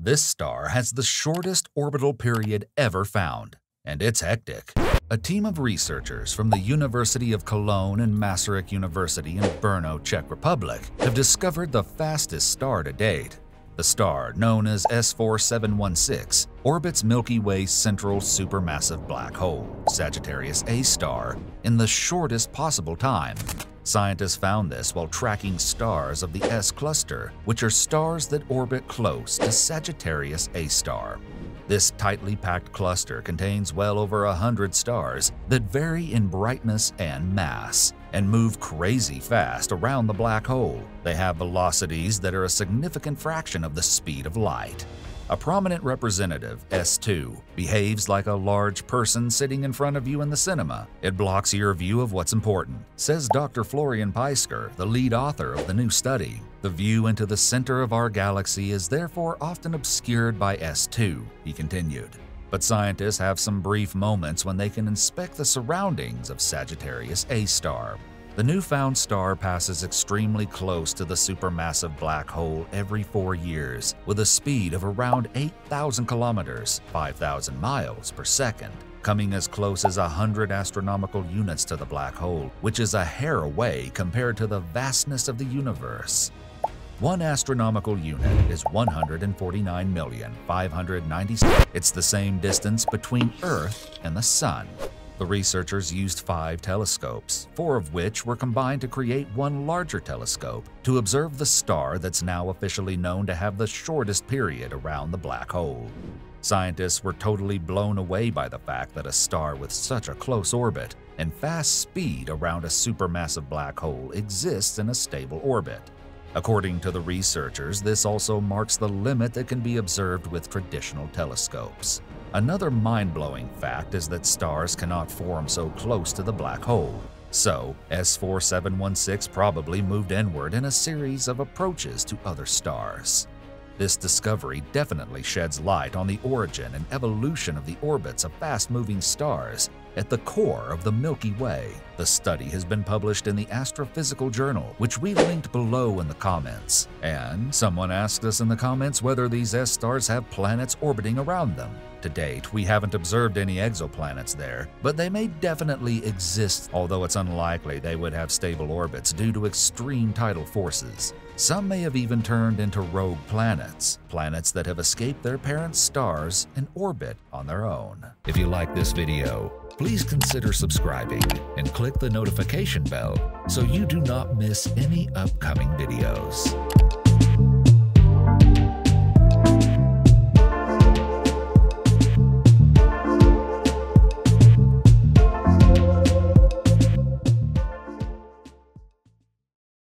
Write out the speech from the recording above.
This star has the shortest orbital period ever found, and it's hectic. A team of researchers from the University of Cologne and Masaryk University in Brno, Czech Republic, have discovered the fastest star to date. The star, known as S4716, orbits Milky Way's central supermassive black hole, Sagittarius A*, in the shortest possible time. Scientists found this while tracking stars of the S-Cluster, which are stars that orbit close to Sagittarius A*. This tightly packed cluster contains well over 100 stars that vary in brightness and mass and move crazy fast around the black hole. They have velocities that are a significant fraction of the speed of light. A prominent representative, S2, behaves like a large person sitting in front of you in the cinema. It blocks your view of what's important, says Dr. Florian Peisker, the lead author of the new study. The view into the center of our galaxy is therefore often obscured by S2, he continued. But scientists have some brief moments when they can inspect the surroundings of Sagittarius A*. The newfound star passes extremely close to the supermassive black hole every 4 years, with a speed of around 8,000 kilometers (5,000 miles) per second, coming as close as 100 astronomical units to the black hole, which is a hair away compared to the vastness of the universe. One astronomical unit is 149,596. It's the same distance between Earth and the Sun. The researchers used 5 telescopes, 4 of which were combined to create one larger telescope to observe the star that's now officially known to have the shortest period around the black hole. Scientists were totally blown away by the fact that a star with such a close orbit and fast speed around a supermassive black hole exists in a stable orbit. According to the researchers, this also marks the limit that can be observed with traditional telescopes. Another mind-blowing fact is that stars cannot form so close to the black hole, so S4716 probably moved inward in a series of approaches to other stars. This discovery definitely sheds light on the origin and evolution of the orbits of fast-moving stars at the core of the Milky Way. The study has been published in the Astrophysical Journal, which we linked below in the comments. And someone asked us in the comments whether these S-stars have planets orbiting around them. To date, we haven't observed any exoplanets there, but they may definitely exist, although it's unlikely they would have stable orbits due to extreme tidal forces. Some may have even turned into rogue planets, planets that have escaped their parent stars and orbit on their own. If you like this video, please consider subscribing and click the notification bell so you do not miss any upcoming videos.